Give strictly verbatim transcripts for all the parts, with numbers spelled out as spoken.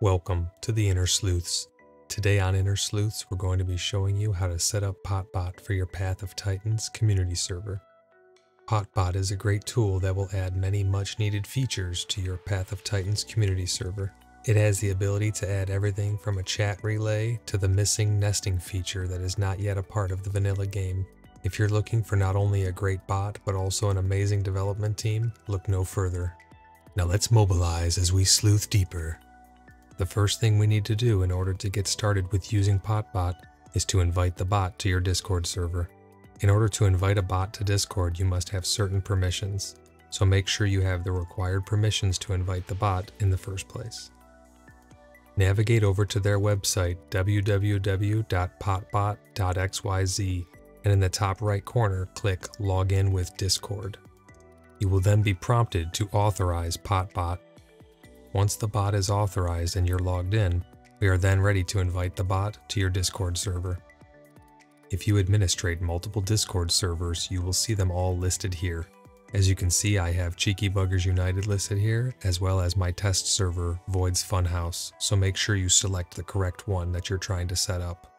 Welcome to the InterSleuths. Today on InterSleuths, we're going to be showing you how to set up potbot for your Path of Titans community server. Potbot is a great tool that will add many much needed features to your Path of Titans community server. It has the ability to add everything from a chat relay to the missing nesting feature that is not yet a part of the vanilla game. If you're looking for not only a great bot, but also an amazing development team, look no further. Now let's mobilize as we sleuth deeper. The first thing we need to do in order to get started with using potbot is to invite the bot to your Discord server. In order to invite a bot to Discord, you must have certain permissions, so make sure you have the required permissions to invite the bot in the first place. Navigate over to their website, w w w dot potbot dot x y z, and in the top right corner, click Login with Discord. You will then be prompted to authorize potbot. Once the bot is authorized and you're logged in, we are then ready to invite the bot to your Discord server. If you administrate multiple Discord servers, you will see them all listed here. As you can see, I have Cheeky Buggers United listed here, as well as my test server, Void's Funhouse, so make sure you select the correct one that you're trying to set up.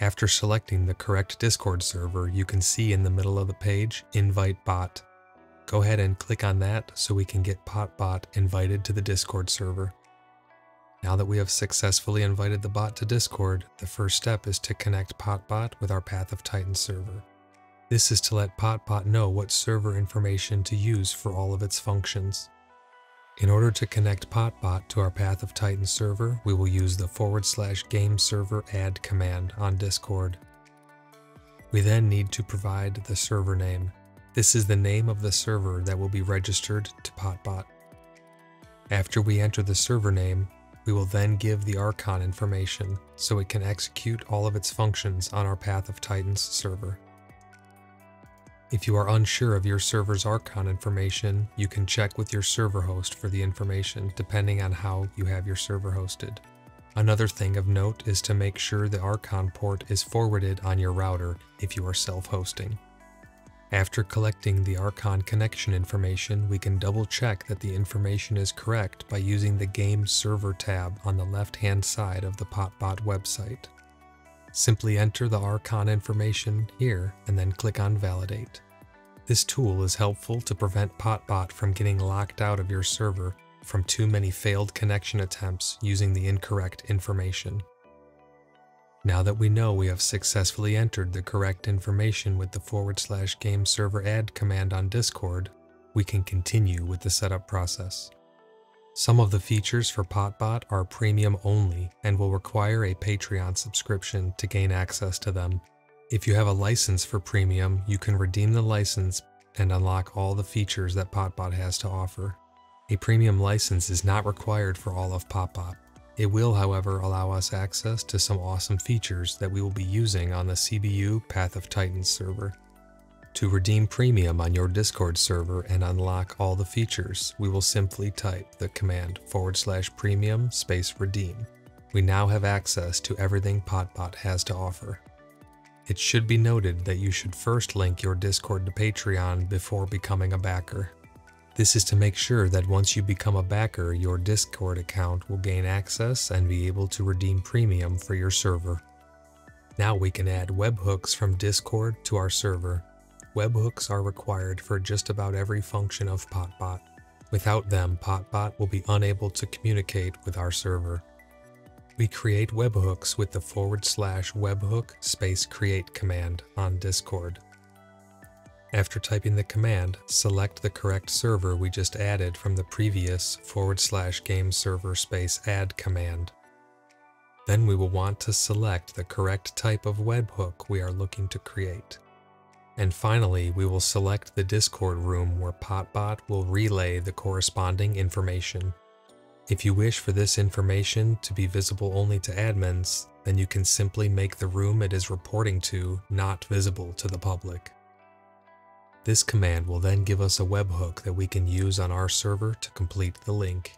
After selecting the correct Discord server, you can see in the middle of the page, Invite Bot. Go ahead and click on that so we can get potbot invited to the Discord server. Now that we have successfully invited the bot to Discord, the first step is to connect potbot with our Path of Titans server. This is to let potbot know what server information to use for all of its functions. In order to connect potbot to our Path of Titans server, we will use the forward slash game server add command on Discord. We then need to provide the server name. This is the name of the server that will be registered to potbot. After we enter the server name, we will then give the Archon information so it can execute all of its functions on our Path of Titans server. If you are unsure of your server's Archon information, you can check with your server host for the information depending on how you have your server hosted. Another thing of note is to make sure the Archon port is forwarded on your router if you are self-hosting. After collecting the Archon connection information, we can double check that the information is correct by using the Game Server tab on the left-hand side of the potbot website. Simply enter the Archon information here and then click on Validate. This tool is helpful to prevent potbot from getting locked out of your server from too many failed connection attempts using the incorrect information. Now that we know we have successfully entered the correct information with the forward slash game server add command on Discord, we can continue with the setup process. Some of the features for potbot are premium only and will require a Patreon subscription to gain access to them. If you have a license for premium, you can redeem the license and unlock all the features that potbot has to offer. A premium license is not required for all of potbot. It will, however, allow us access to some awesome features that we will be using on the C B U Path of Titans server. To redeem premium on your Discord server and unlock all the features, we will simply type the command forward slash premium space redeem. We now have access to everything potbot has to offer. It should be noted that you should first link your Discord to Patreon before becoming a backer. This is to make sure that once you become a backer, your Discord account will gain access and be able to redeem premium for your server. Now we can add webhooks from Discord to our server. Webhooks are required for just about every function of potbot. Without them, potbot will be unable to communicate with our server. We create webhooks with the forward slash webhook space create command on Discord. After typing the command, select the correct server we just added from the previous forward slash game server space add command. Then we will want to select the correct type of webhook we are looking to create. And finally, we will select the Discord room where potbot will relay the corresponding information. If you wish for this information to be visible only to admins, then you can simply make the room it is reporting to not visible to the public. This command will then give us a webhook that we can use on our server to complete the link.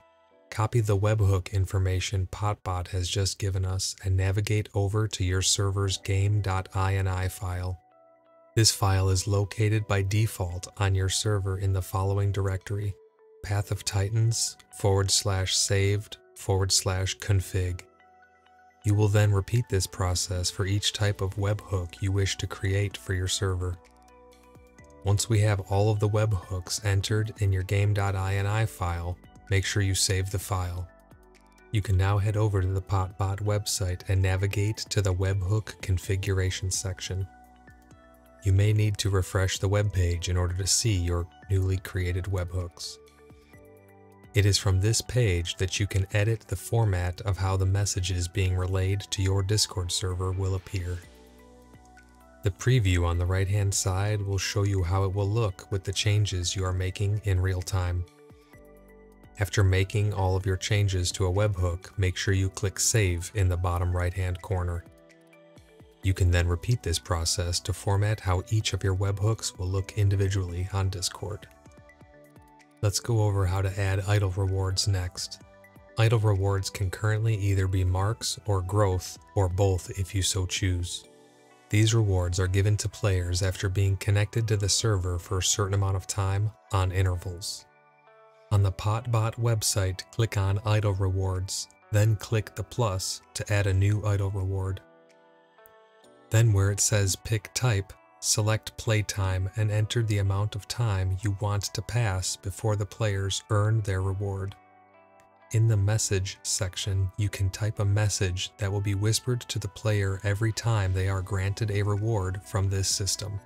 Copy the webhook information potbot has just given us and navigate over to your server's game dot I N I file. This file is located by default on your server in the following directory: Path of Titans forward slash saved forward slash config. You will then repeat this process for each type of webhook you wish to create for your server. Once we have all of the webhooks entered in your game.ini file, make sure you save the file. You can now head over to the Potbot website and navigate to the webhook configuration section. You may need to refresh the web page in order to see your newly created webhooks. It is from this page that you can edit the format of how the messages being relayed to your Discord server will appear. The preview on the right-hand side will show you how it will look with the changes you are making in real time. After making all of your changes to a webhook, make sure you click Save in the bottom right-hand corner. You can then repeat this process to format how each of your webhooks will look individually on Discord. Let's go over how to add idle rewards next. Idle rewards can currently either be marks or growth, or both if you so choose. These rewards are given to players after being connected to the server for a certain amount of time on intervals. On the Potbot website, click on Idle Rewards, then click the plus to add a new idle reward. Then where it says Pick Type, select Playtime and enter the amount of time you want to pass before the players earn their reward. In the Message section, you can type a message that will be whispered to the player every time they are granted a reward from this system.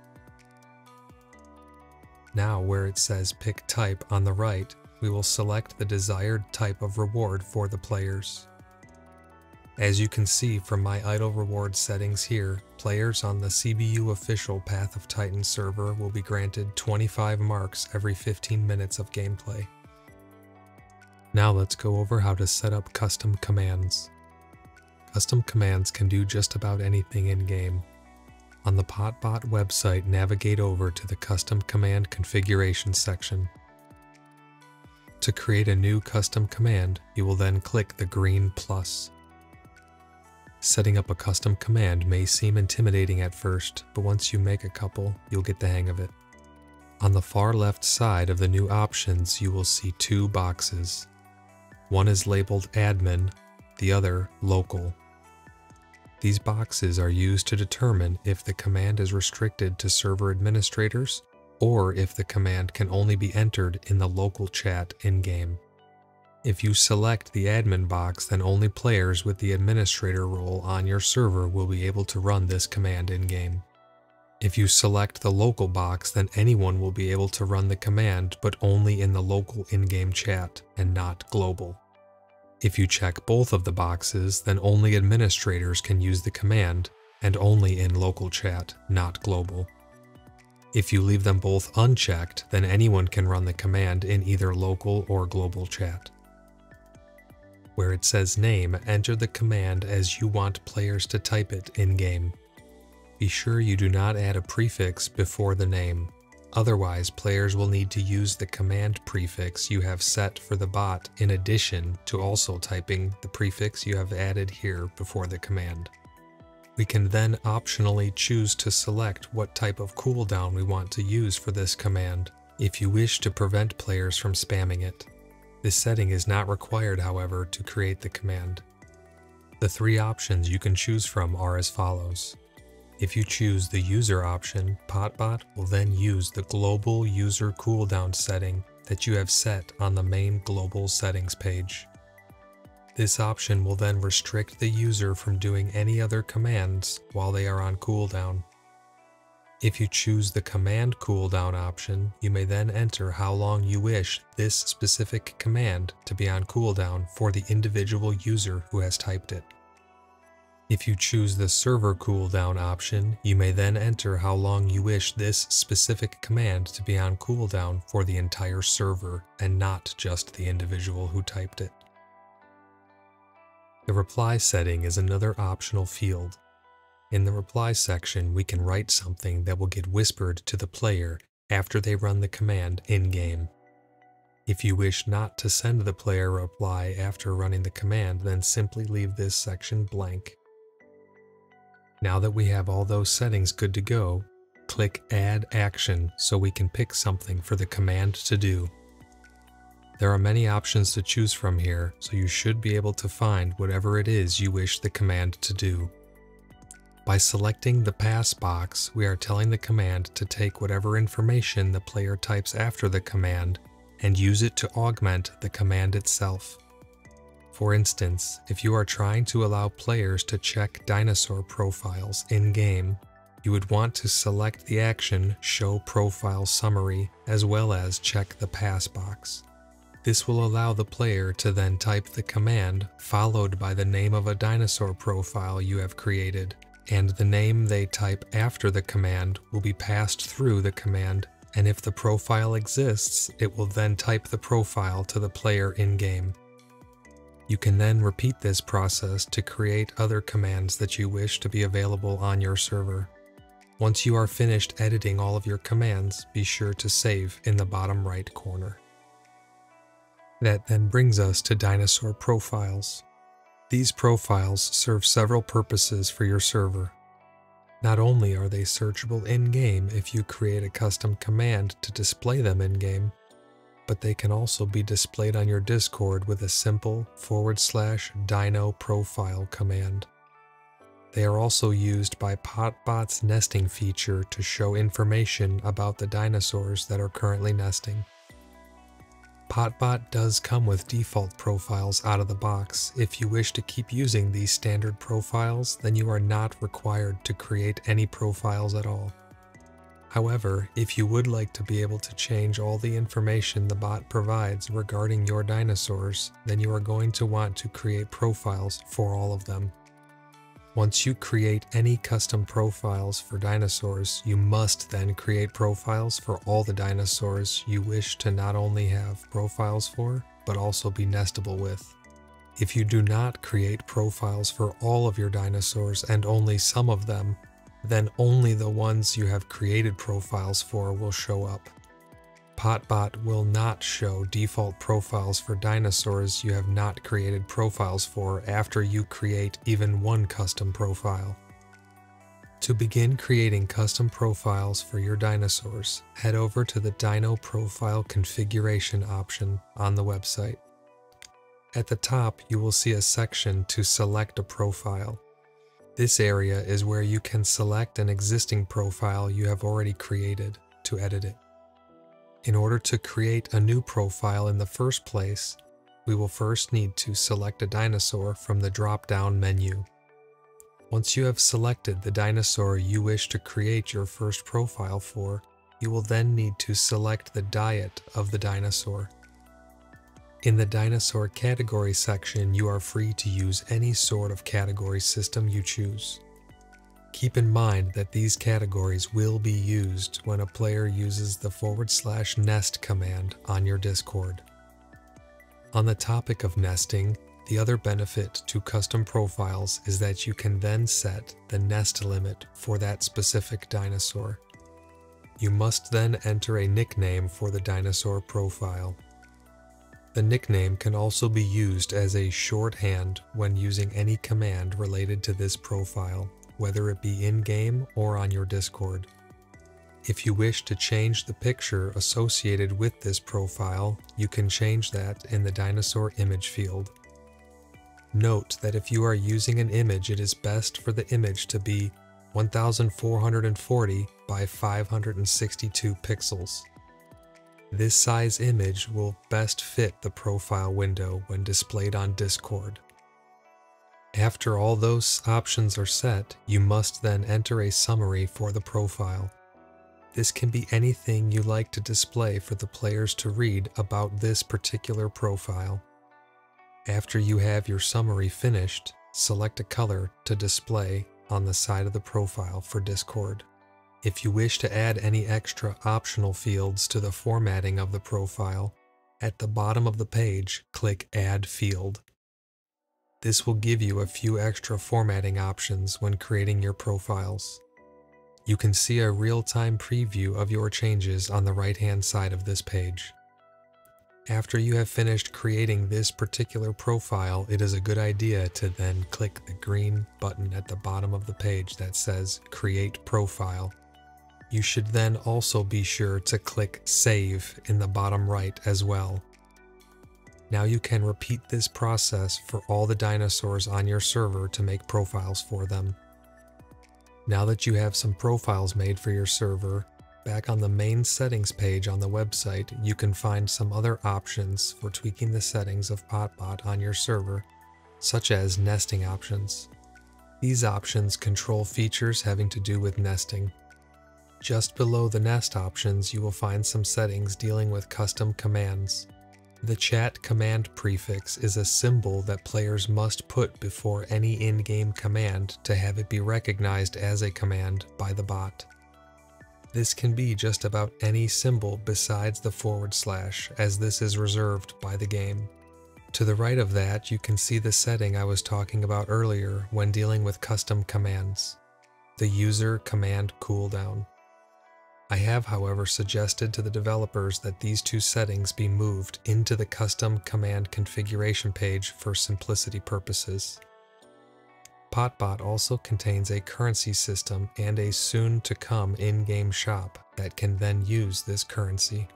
Now, where it says Pick Type on the right, we will select the desired type of reward for the players. As you can see from my idle reward settings here, players on the C B U official Path of Titans server will be granted twenty-five marks every fifteen minutes of gameplay. Now let's go over how to set up custom commands. Custom commands can do just about anything in-game. On the Potbot website, navigate over to the Custom Command Configuration section. To create a new custom command, you will then click the green plus. Setting up a custom command may seem intimidating at first, but once you make a couple, you'll get the hang of it. On the far left side of the new options, you will see two boxes. One is labeled Admin, the other Local. These boxes are used to determine if the command is restricted to server administrators, or if the command can only be entered in the local chat in-game. If you select the admin box, then only players with the administrator role on your server will be able to run this command in-game. If you select the local box, then anyone will be able to run the command, but only in the local in-game chat, and not global. If you check both of the boxes, then only administrators can use the command, and only in local chat, not global. If you leave them both unchecked, then anyone can run the command in either local or global chat. Where it says name, enter the command as you want players to type it in-game. Be sure you do not add a prefix before the name, otherwise players will need to use the command prefix you have set for the bot in addition to also typing the prefix you have added here before the command. We can then optionally choose to select what type of cooldown we want to use for this command, if you wish to prevent players from spamming it. This setting is not required, however, to create the command. The three options you can choose from are as follows. If you choose the user option, Potbot will then use the global user cooldown setting that you have set on the main global settings page. This option will then restrict the user from doing any other commands while they are on cooldown. If you choose the command cooldown option, you may then enter how long you wish this specific command to be on cooldown for the individual user who has typed it. If you choose the server cooldown option, you may then enter how long you wish this specific command to be on cooldown for the entire server and not just the individual who typed it. The reply setting is another optional field. In the reply section, we can write something that will get whispered to the player after they run the command in-game. If you wish not to send the player a reply after running the command, then simply leave this section blank. Now that we have all those settings good to go, click Add Action so we can pick something for the command to do. There are many options to choose from here, so you should be able to find whatever it is you wish the command to do. By selecting the pass box, we are telling the command to take whatever information the player types after the command and use it to augment the command itself. For instance, if you are trying to allow players to check dinosaur profiles in-game, you would want to select the action Show Profile Summary as well as check the pass box. This will allow the player to then type the command followed by the name of a dinosaur profile you have created, and the name they type after the command will be passed through the command, and if the profile exists, it will then type the profile to the player in-game. You can then repeat this process to create other commands that you wish to be available on your server. Once you are finished editing all of your commands, be sure to save in the bottom right corner. That then brings us to dinosaur profiles. These profiles serve several purposes for your server. Not only are they searchable in-game if you create a custom command to display them in-game, but they can also be displayed on your Discord with a simple forward slash dino profile command. They are also used by Potbot's nesting feature to show information about the dinosaurs that are currently nesting. Potbot does come with default profiles out of the box. If you wish to keep using these standard profiles, then you are not required to create any profiles at all. However, if you would like to be able to change all the information the bot provides regarding your dinosaurs, then you are going to want to create profiles for all of them. Once you create any custom profiles for dinosaurs, you must then create profiles for all the dinosaurs you wish to not only have profiles for, but also be nestable with. If you do not create profiles for all of your dinosaurs and only some of them, then only the ones you have created profiles for will show up. Potbot will not show default profiles for dinosaurs you have not created profiles for after you create even one custom profile. To begin creating custom profiles for your dinosaurs, head over to the Dino Profile Configuration option on the website. At the top, you will see a section to select a profile. This area is where you can select an existing profile you have already created to edit it. In order to create a new profile in the first place, we will first need to select a dinosaur from the drop-down menu. Once you have selected the dinosaur you wish to create your first profile for, you will then need to select the diet of the dinosaur. In the Dinosaur Category section, you are free to use any sort of category system you choose. Keep in mind that these categories will be used when a player uses the forward slash nest command on your Discord. On the topic of nesting, the other benefit to custom profiles is that you can then set the nest limit for that specific dinosaur. You must then enter a nickname for the dinosaur profile. The nickname can also be used as a shorthand when using any command related to this profile, whether it be in-game or on your Discord. If you wish to change the picture associated with this profile, you can change that in the dinosaur image field. Note that if you are using an image, it is best for the image to be one thousand four hundred forty by five hundred sixty-two pixels. This size image will best fit the profile window when displayed on Discord. After all those options are set, you must then enter a summary for the profile. This can be anything you like to display for the players to read about this particular profile. After you have your summary finished, select a color to display on the side of the profile for Discord. If you wish to add any extra optional fields to the formatting of the profile, at the bottom of the page, click Add Field. This will give you a few extra formatting options when creating your profiles. You can see a real-time preview of your changes on the right-hand side of this page. After you have finished creating this particular profile, it is a good idea to then click the green button at the bottom of the page that says Create Profile. You should then also be sure to click Save in the bottom right as well. Now you can repeat this process for all the dinosaurs on your server to make profiles for them. Now that you have some profiles made for your server, back on the main settings page on the website, you can find some other options for tweaking the settings of Potbot on your server, such as nesting options. These options control features having to do with nesting. Just below the nest options, you will find some settings dealing with custom commands. The chat command prefix is a symbol that players must put before any in-game command to have it be recognized as a command by the bot. This can be just about any symbol besides the forward slash, as this is reserved by the game. To the right of that, you can see the setting I was talking about earlier when dealing with custom commands, the user command cooldown. I have, however, suggested to the developers that these two settings be moved into the custom command configuration page for simplicity purposes. Potbot also contains a currency system and a soon-to-come in-game shop that can then use this currency.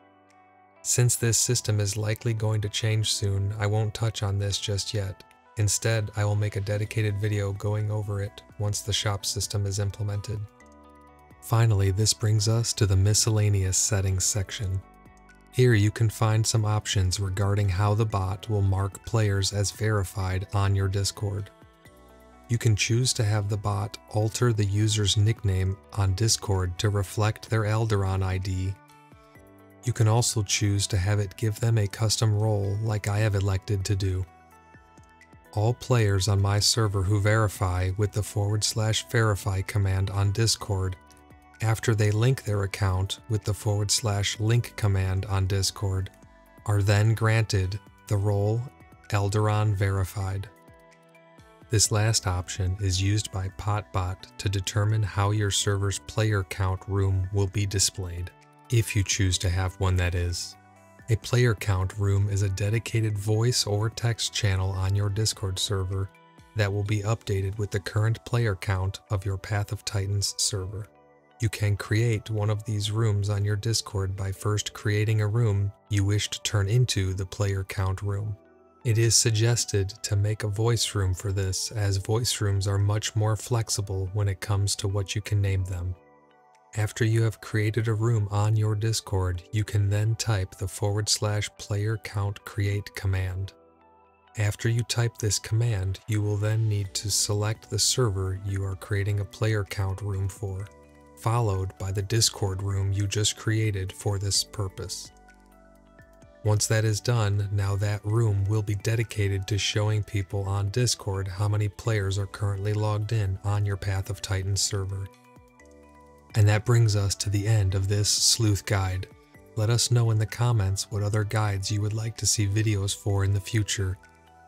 Since this system is likely going to change soon, I won't touch on this just yet. Instead, I will make a dedicated video going over it once the shop system is implemented. Finally, this brings us to the miscellaneous settings section. Here you can find some options regarding how the bot will mark players as verified on your Discord. You can choose to have the bot alter the user's nickname on Discord to reflect their Alderon I D. You can also choose to have it give them a custom role like I have elected to do. All players on my server who verify with the forward slash verify command on Discord, after they link their account with the forward slash link command on Discord, are then granted the role Eldoran Verified. This last option is used by Potbot to determine how your server's player count room will be displayed, if you choose to have one that is. A player count room is a dedicated voice or text channel on your Discord server that will be updated with the current player count of your Path of Titans server. You can create one of these rooms on your Discord by first creating a room you wish to turn into the player count room. It is suggested to make a voice room for this, as voice rooms are much more flexible when it comes to what you can name them. After you have created a room on your Discord, you can then type the forward slash player count create command. After you type this command, you will then need to select the server you are creating a player count room for, followed by the Discord room you just created for this purpose. Once that is done, now that room will be dedicated to showing people on Discord how many players are currently logged in on your Path of Titans server. And that brings us to the end of this sleuth guide. Let us know in the comments what other guides you would like to see videos for in the future.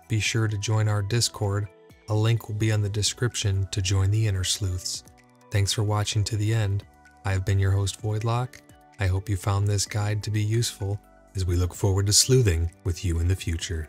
Be sure to join our Discord. A link will be on the description to join the InterSleuths. Thanks for watching to the end. I have been your host, Voidlock. I hope you found this guide to be useful, as we look forward to sleuthing with you in the future.